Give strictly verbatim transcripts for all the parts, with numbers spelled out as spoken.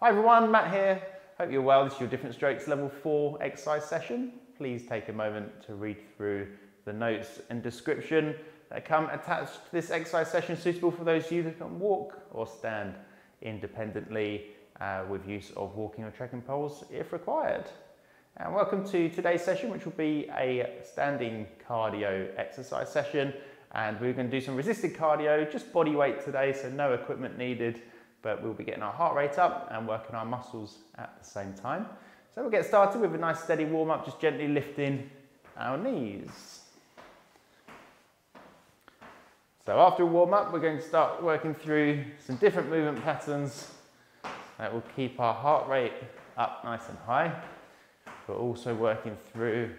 Hi everyone, Matt here. Hope you're well. This is your Different Strokes Level four exercise session. Please take a moment to read through the notes and description that come attached to this exercise session, suitable for those of you that can walk or stand independently uh, with use of walking or trekking poles if required. And welcome to today's session, which will be a standing cardio exercise session. And we're going to do some resisted cardio, just body weight today, so no equipment needed. But we'll be getting our heart rate up and working our muscles at the same time. So we'll get started with a nice steady warm up, just gently lifting our knees. So after a warm up, we're going to start working through some different movement patterns that will keep our heart rate up nice and high. We're also working through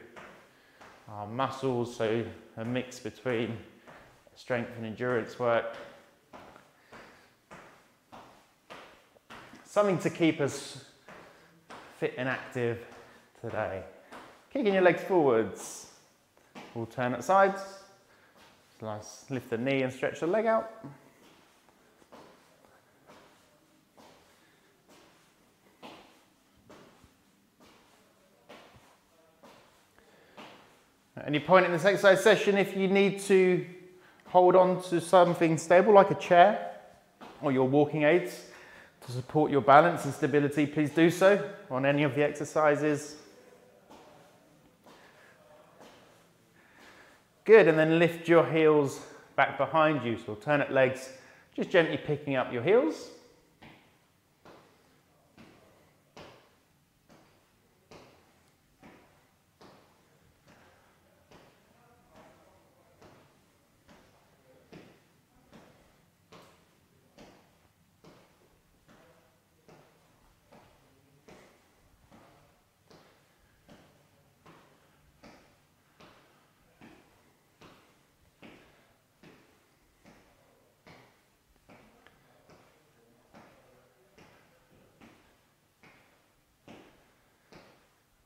our muscles, so a mix between strength and endurance work. Something to keep us fit and active today. Kicking your legs forwards, alternate sides. Nice, lift the knee and stretch the leg out. At any point in this exercise session, if you need to hold on to something stable like a chair or your walking aids, to support your balance and stability, please do so on any of the exercises. Good, and then lift your heels back behind you. So alternate legs, just gently picking up your heels.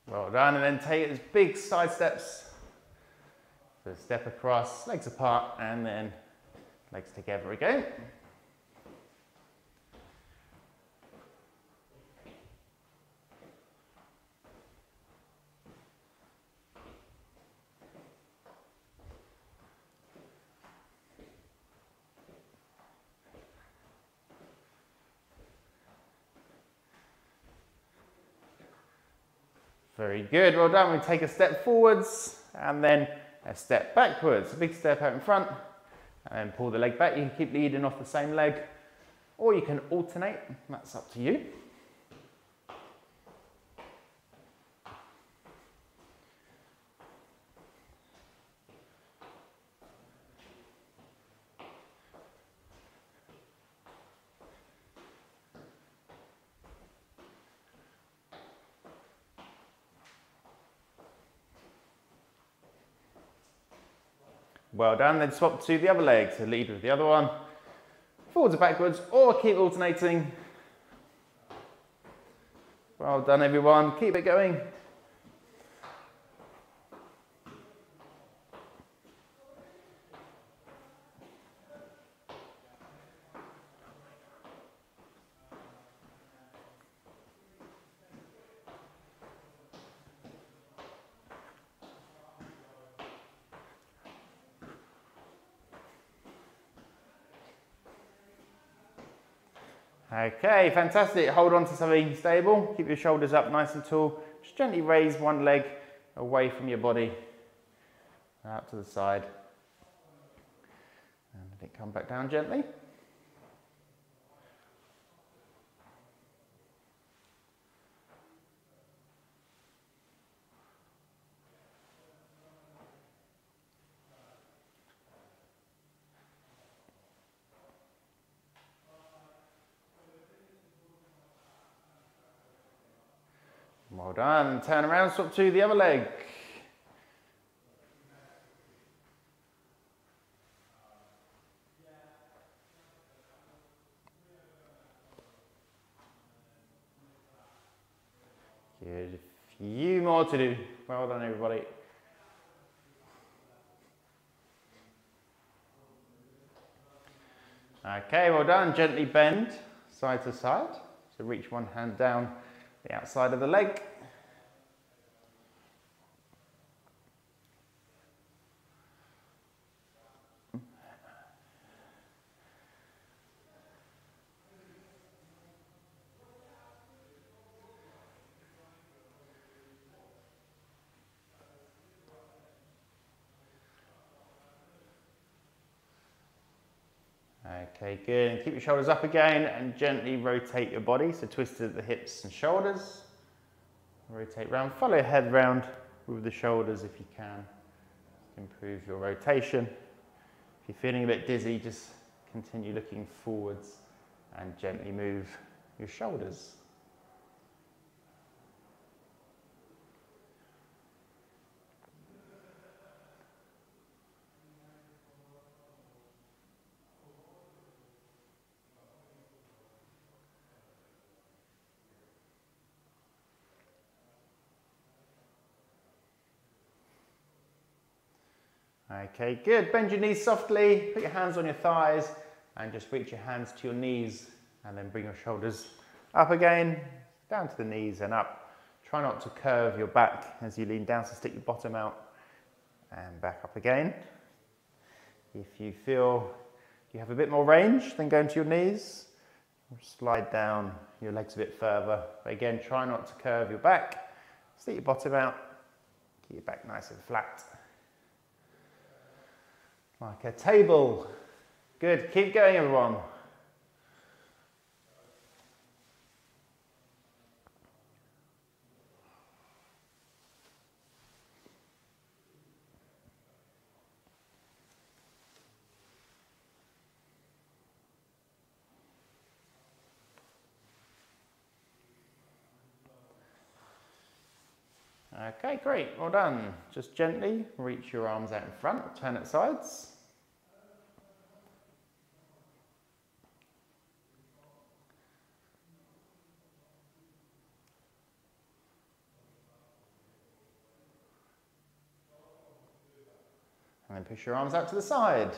Well done, and then take those big side steps. So step across, legs apart, and then legs together again. Very good, well done. We take a step forwards and then a step backwards. A big step out in front and pull the leg back. You can keep leading off the same leg or you can alternate, that's up to you. Well done, then swap to the other leg, so lead with the other one, forwards or backwards, or keep alternating. Well done everyone, keep it going. Okay, fantastic. Hold on to something stable. Keep your shoulders up nice and tall. Just gently raise one leg away from your body, out to the side. And let it come back down gently. Well done, turn around, swap to the other leg. Good, a few more to do. Well done everybody. Okay, well done, gently bend side to side. So reach one hand down the outside of the leg. Okay, good, and keep your shoulders up again and gently rotate your body. So twist at the hips and shoulders. Rotate round, follow your head round with the shoulders if you can. Improve your rotation. If you're feeling a bit dizzy, just continue looking forwards and gently move your shoulders. Okay, good. Bend your knees softly, put your hands on your thighs and just reach your hands to your knees and then bring your shoulders up again, down to the knees and up. Try not to curve your back as you lean down, so stick your bottom out and back up again. If you feel you have a bit more range, then go into your knees, slide down your legs a bit further. But again, try not to curve your back, stick your bottom out, keep your back nice and flat. Like a table. Good, keep going everyone. Okay, great, well done. Just gently reach your arms out in front, turn at sides. And then push your arms out to the side.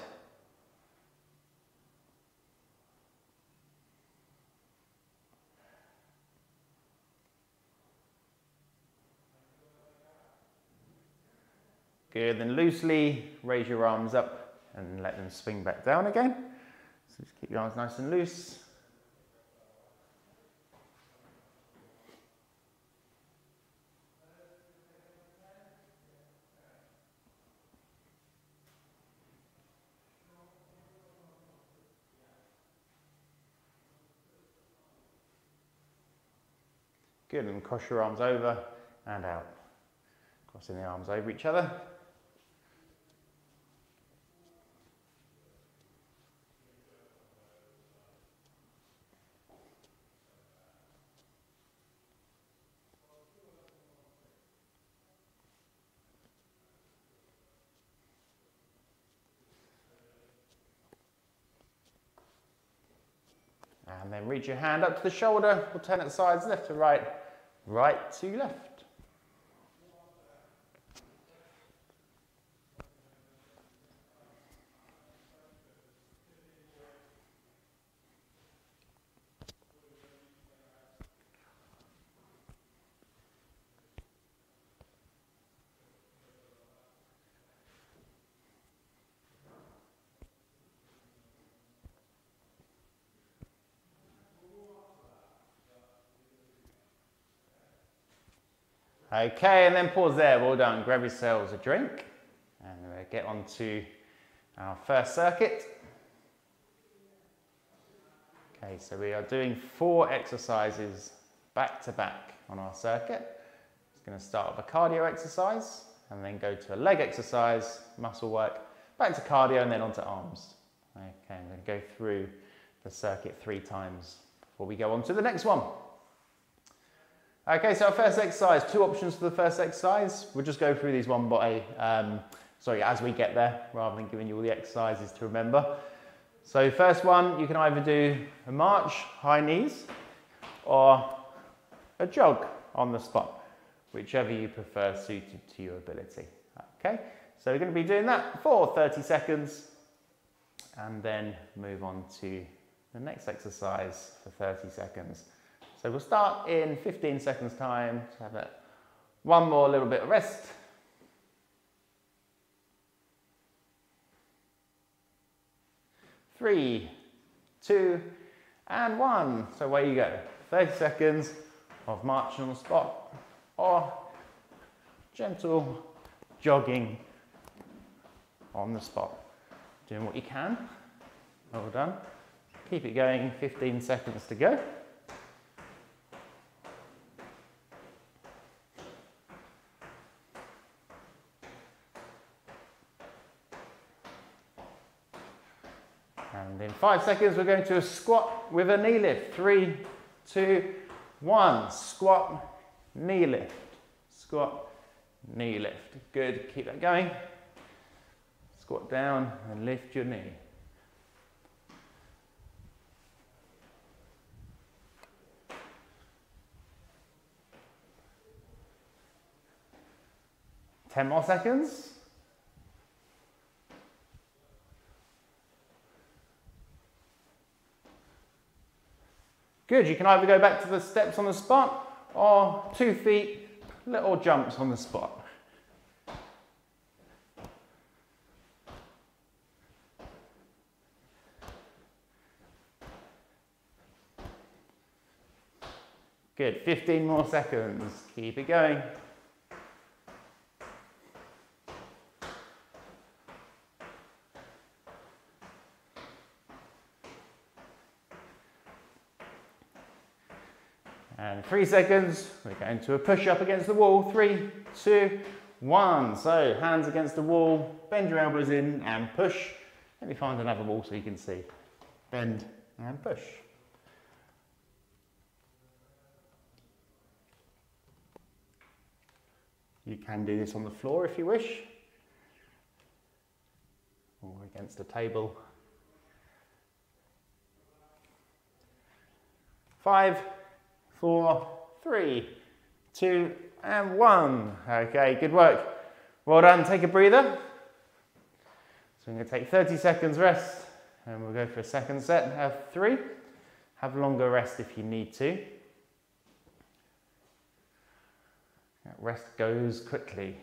Good, then loosely raise your arms up and let them swing back down again. So just keep your arms nice and loose. Good, and cross your arms over and out. Crossing the arms over each other. And then reach your hand up to the shoulder, alternate sides, left to right, right to left. Okay, and then pause there, well done. Grab yourselves a drink and we'll get on to our first circuit. Okay, so we are doing four exercises back to back on our circuit. It's gonna start with a cardio exercise and then go to a leg exercise, muscle work, back to cardio and then onto arms. Okay, I'm gonna go through the circuit three times before we go on to the next one. Okay, so our first exercise, two options for the first exercise. We'll just go through these one by, um, sorry, as we get there, rather than giving you all the exercises to remember. So first one, you can either do a march, high knees, or a jog on the spot, whichever you prefer suited to your ability. Okay, so we're gonna be doing that for thirty seconds and then move on to the next exercise for thirty seconds. So we'll start in fifteen seconds time. Just have it. One more little bit of rest. Three, two, and one. So away you go. thirty seconds of marching on the spot or gentle jogging on the spot. Doing what you can. Well done. Keep it going, fifteen seconds to go. And in five seconds, we're going to a squat with a knee lift. Three, two, one. Squat, knee lift. Squat, knee lift. Good, keep that going. Squat down and lift your knee. Ten more seconds. Good, you can either go back to the steps on the spot or two feet, little jumps on the spot. Good, fifteen more seconds, keep it going. And three seconds, we're going to a push up against the wall. Three, two, one. So hands against the wall, bend your elbows in and push. Let me find another wall so you can see. Bend and push. You can do this on the floor if you wish, or against a table. Five, four, three, two, and one. Okay, good work. Well done, take a breather. So I'm gonna take thirty seconds rest and we'll go for a second set, have three. Have longer rest if you need to. That rest goes quickly.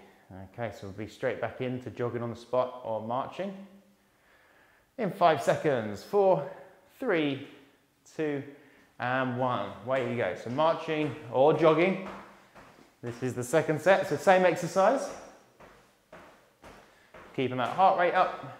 Okay, so we'll be straight back into jogging on the spot or marching. In five seconds, four, three, two, and one. Away you go. So marching or jogging. This is the second set, so same exercise. Keeping that heart rate up.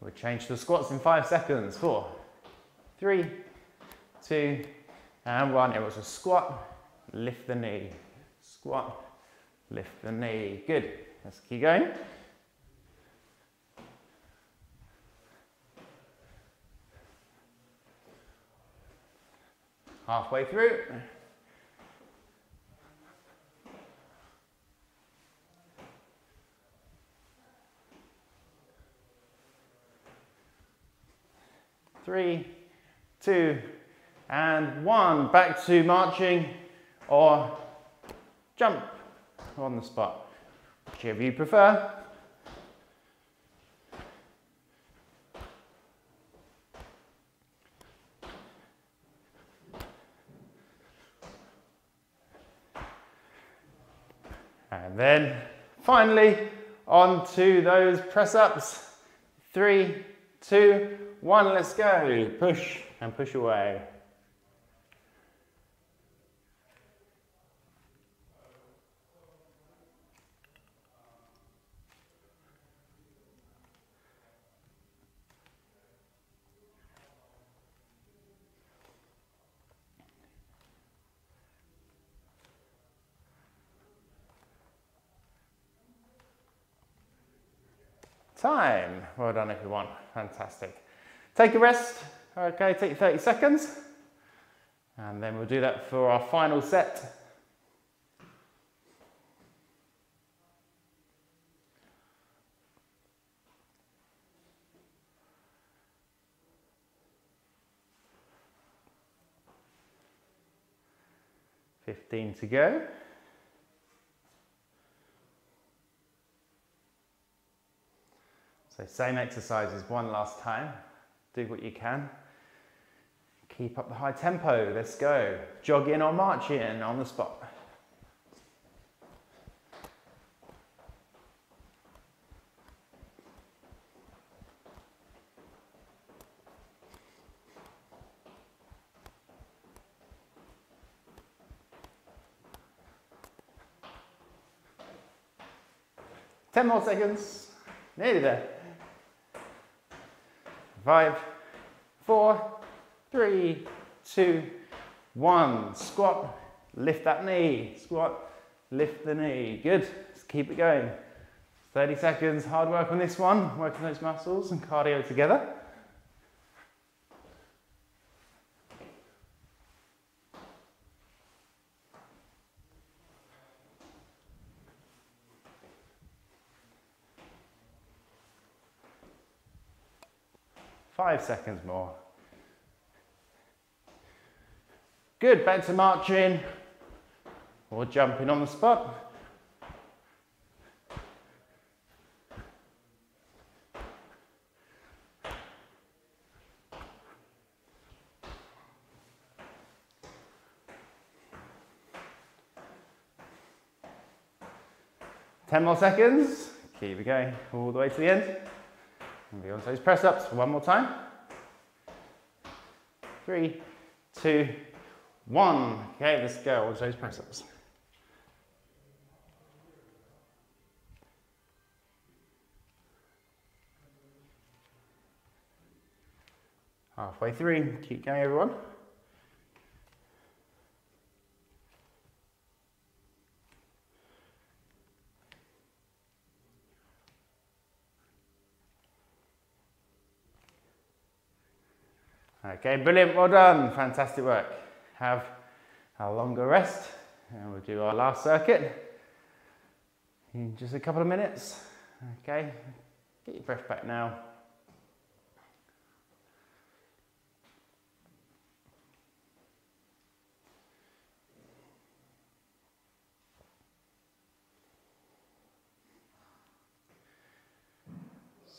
We'll change to the squats in five seconds. Four, three, two, and one. It was a squat, lift the knee, squat, lift the knee. Good, let's keep going. Halfway through. Three, two, and one. Back to marching or jump on the spot, whichever you prefer. And then finally onto those press-ups. Three, two, one, let's go. Push and push away. Time. Well done everyone, fantastic. Take a rest, okay, take thirty seconds, and then we'll do that for our final set. fifteen to go. So same exercises one last time. Do what you can. Keep up the high tempo. Let's go. Jog in or march in on the spot. ten more seconds. Nearly there. Five, four, three, two, one. Squat, lift that knee. Squat, lift the knee. Good. Let's keep it going. thirty seconds. Hard work on this one. Working those muscles and cardio together. Five seconds more. Good, back to marching or jumping on the spot. ten more seconds. Keep it going all the way to the end. Be on those press ups one more time. Three, two, one. Okay, let's go. On those press ups. Halfway through. Keep going, everyone. Okay, brilliant, well done, fantastic work. Have a longer rest and we'll do our last circuit in just a couple of minutes. Okay, get your breath back now.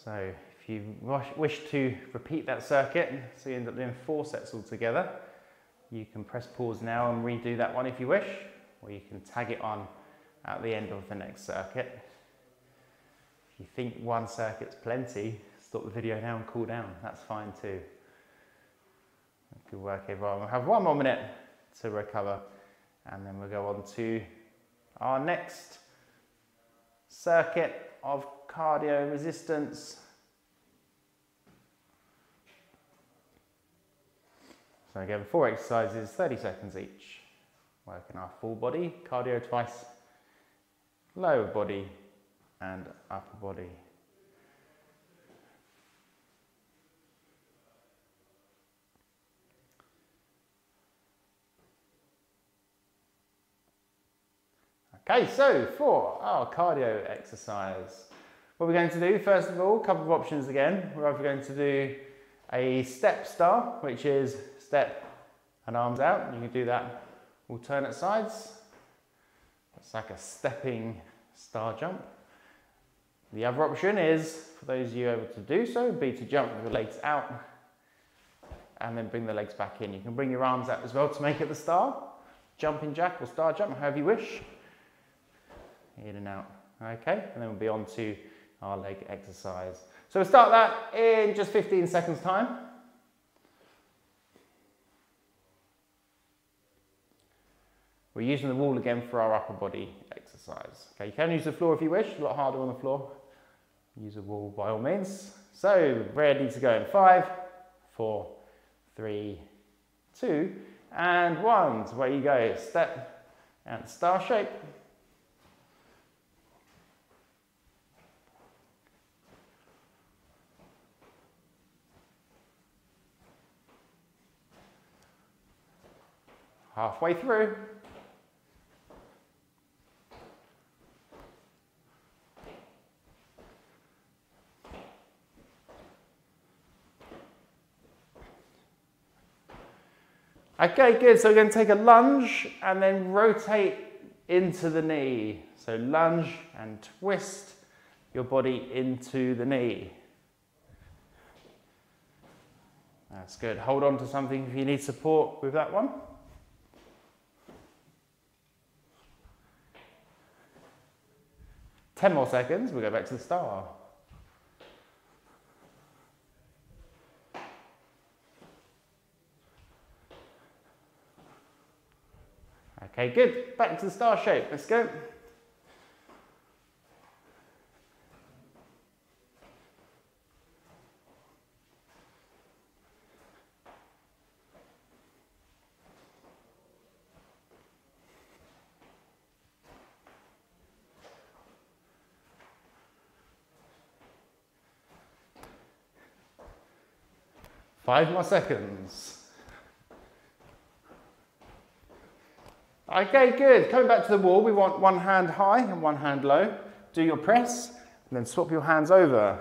So, if you wish to repeat that circuit, so you end up doing four sets altogether, you can press pause now and redo that one if you wish, or you can tag it on at the end of the next circuit. If you think one circuit's plenty, stop the video now and cool down, that's fine too. Good work everyone, we'll have one more minute to recover and then we'll go on to our next circuit of cardio resistance. So again, four exercises, thirty seconds each. Working our full body, cardio twice, lower body and upper body. Okay, so for our cardio exercise, what we're going to do, first of all, a couple of options again. We're either going to do a step star, which is step and arms out. You can do that alternate sides. It's like a stepping star jump. The other option is, for those of you able to do so, be to jump with your legs out and then bring the legs back in. You can bring your arms out as well to make it the star. Jumping jack or star jump, however you wish. In and out. Okay, and then we'll be on to our leg exercise. So we'll start that in just fifteen seconds time. We're using the wall again for our upper body exercise. Okay, you can use the floor if you wish, a lot harder on the floor. Use a wall by all means. So, ready to go in five, four, three, two, and one. So away you go, step and star shape. Halfway through. Okay, good, so we're gonna take a lunge and then rotate into the knee. So lunge and twist your body into the knee. That's good. Hold on to something if you need support with that one. ten more seconds, we'll go back to the star. Okay, good. Back to the star shape. Let's go. Five more seconds. Okay, good. Coming back to the wall, we want one hand high and one hand low. Do your press and then swap your hands over.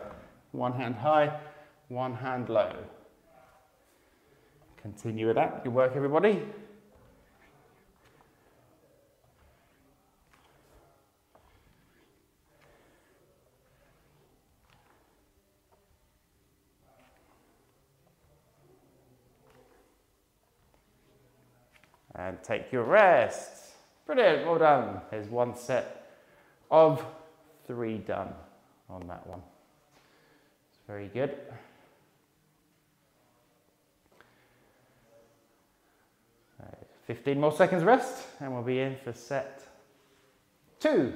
One hand high, one hand low. Continue with that. Good work, everybody. And take your rest. Brilliant, well done. There's one set of three done on that one. It's very good. Right, fifteen more seconds rest and we'll be in for set two.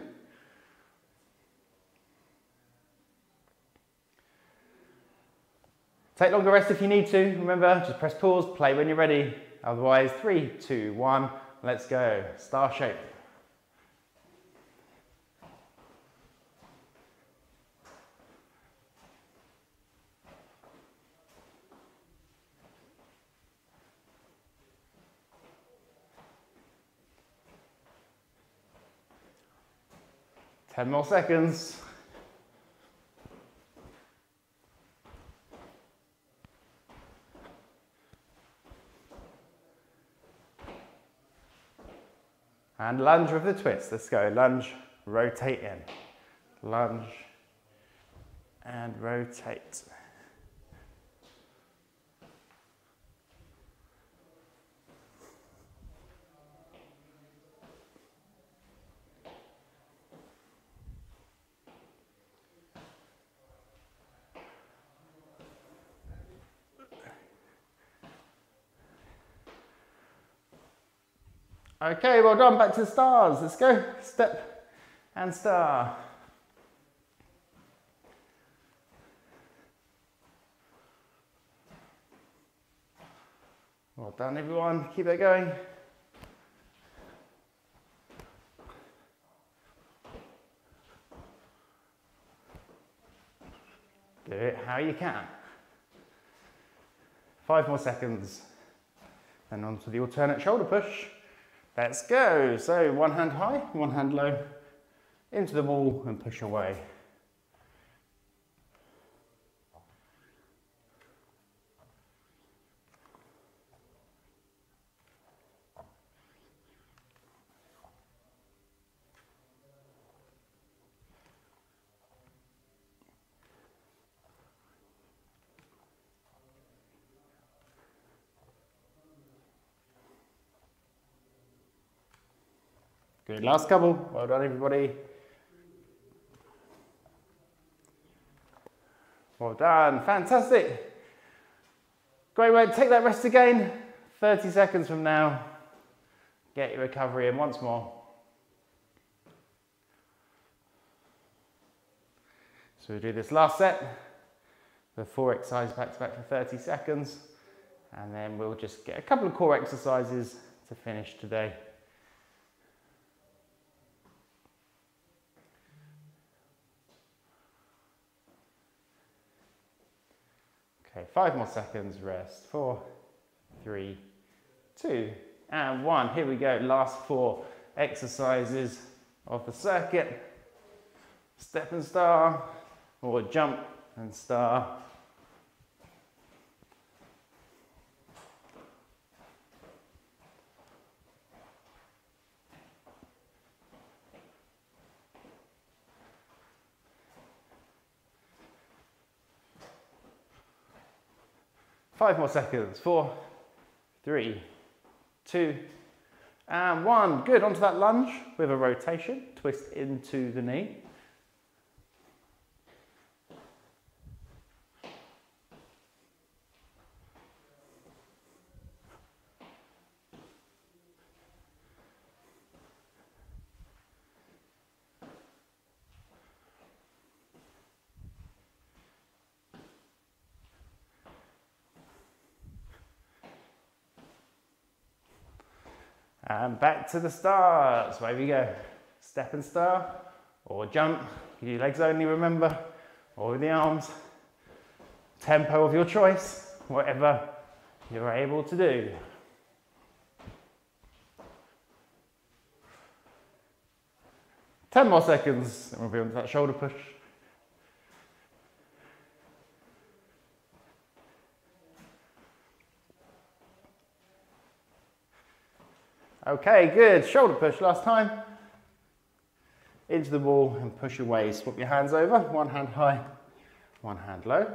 Take longer rest if you need to. Remember, just press pause, play when you're ready. Otherwise, three, two, one, let's go. Star shape. ten more seconds. And lunge with the twist. Let's go. Lunge, rotate in. Lunge and rotate. Okay, well done, back to the stars. Let's go, step and star. Well done, everyone, keep that going. Do it how you can. Five more seconds. And onto the alternate shoulder push. Let's go. So one hand high, one hand low, into the wall and push away. Good, last couple. Well done, everybody. Well done, fantastic. Great work, take that rest again. thirty seconds from now, get your recovery in once more. So we do this last set, the four exercises back to back for thirty seconds, and then we'll just get a couple of core exercises to finish today. Okay, five more seconds, rest. Four, three, two, and one. Here we go, last four exercises of the circuit. Step and star, or jump and star. Five more seconds. Four, three, two, and one. Good, onto that lunge with a rotation. Twist into the knee. And back to the start. So here we go. Step and star, or jump. You do legs only, remember, or with the arms. Tempo of your choice, whatever you're able to do. ten more seconds, and we'll be onto that shoulder push. Okay, good. Shoulder push last time. Into the wall and push away. Swap your hands over. One hand high, one hand low.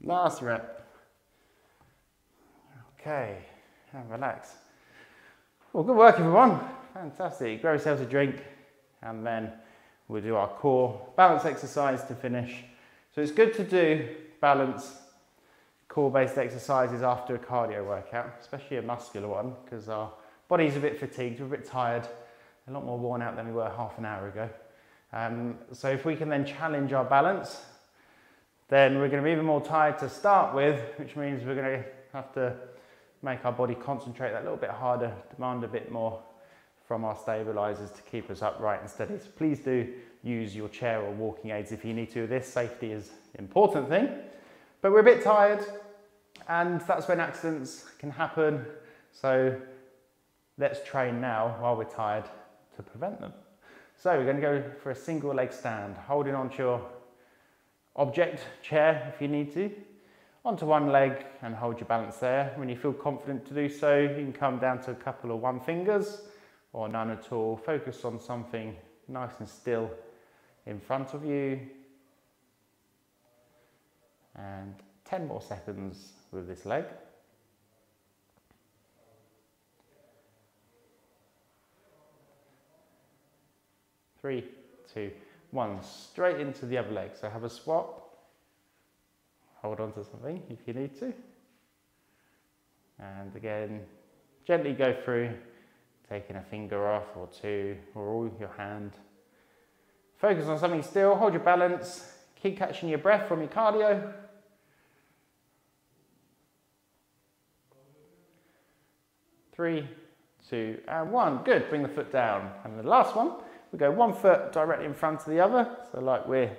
Last rep. Okay, and relax. Well, good work everyone, fantastic. Grab yourselves a drink and then we'll do our core balance exercise to finish. So it's good to do balance core based exercises after a cardio workout, especially a muscular one, because our body's a bit fatigued, we're a bit tired, a lot more worn out than we were half an hour ago. Um, so if we can then challenge our balance, then we're going to be even more tired to start with, which means we're going to have to make our body concentrate that little bit harder, demand a bit more from our stabilizers to keep us upright and steady. So please do use your chair or walking aids if you need to. This safety is an important thing, but we're a bit tired and that's when accidents can happen. So let's train now while we're tired to prevent them. So we're going to go for a single leg stand, holding onto your object, chair if you need to, onto one leg and hold your balance there. When you feel confident to do so, you can come down to a couple of one fingers or none at all. Focus on something nice and still in front of you. And ten more seconds with this leg. Three, two, one, straight into the other leg. So have a swap, hold on to something if you need to, and again gently go through, taking a finger off or two or all your hand. Focus on something still, hold your balance, keep catching your breath from your cardio, three, two, and one. Good, bring the foot down. And the last one, we go one foot directly in front of the other, so like we're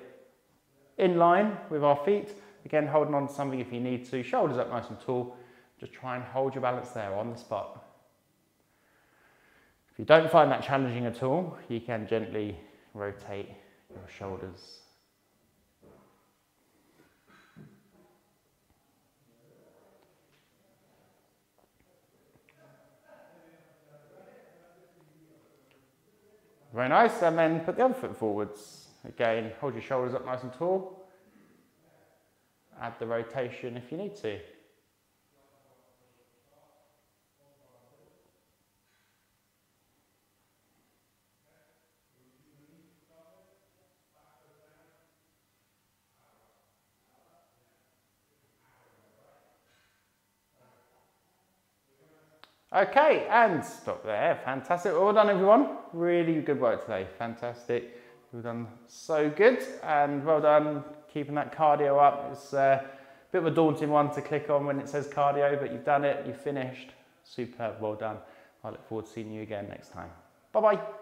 in line with our feet. Again, holding on to something if you need to. Shoulders up nice and tall. Just try and hold your balance there on the spot. If you don't find that challenging at all, you can gently rotate your shoulders. Very nice, and then put the other foot forwards. Again, hold your shoulders up nice and tall. Add the rotation if you need to. Okay, and stop there. Fantastic. Well done, everyone. Really good work today. Fantastic. We've done so good, and well done keeping that cardio up. It's a bit of a daunting one to click on when it says cardio, but you've done it. You've finished. Superb. Well done. I look forward to seeing you again next time. Bye-bye.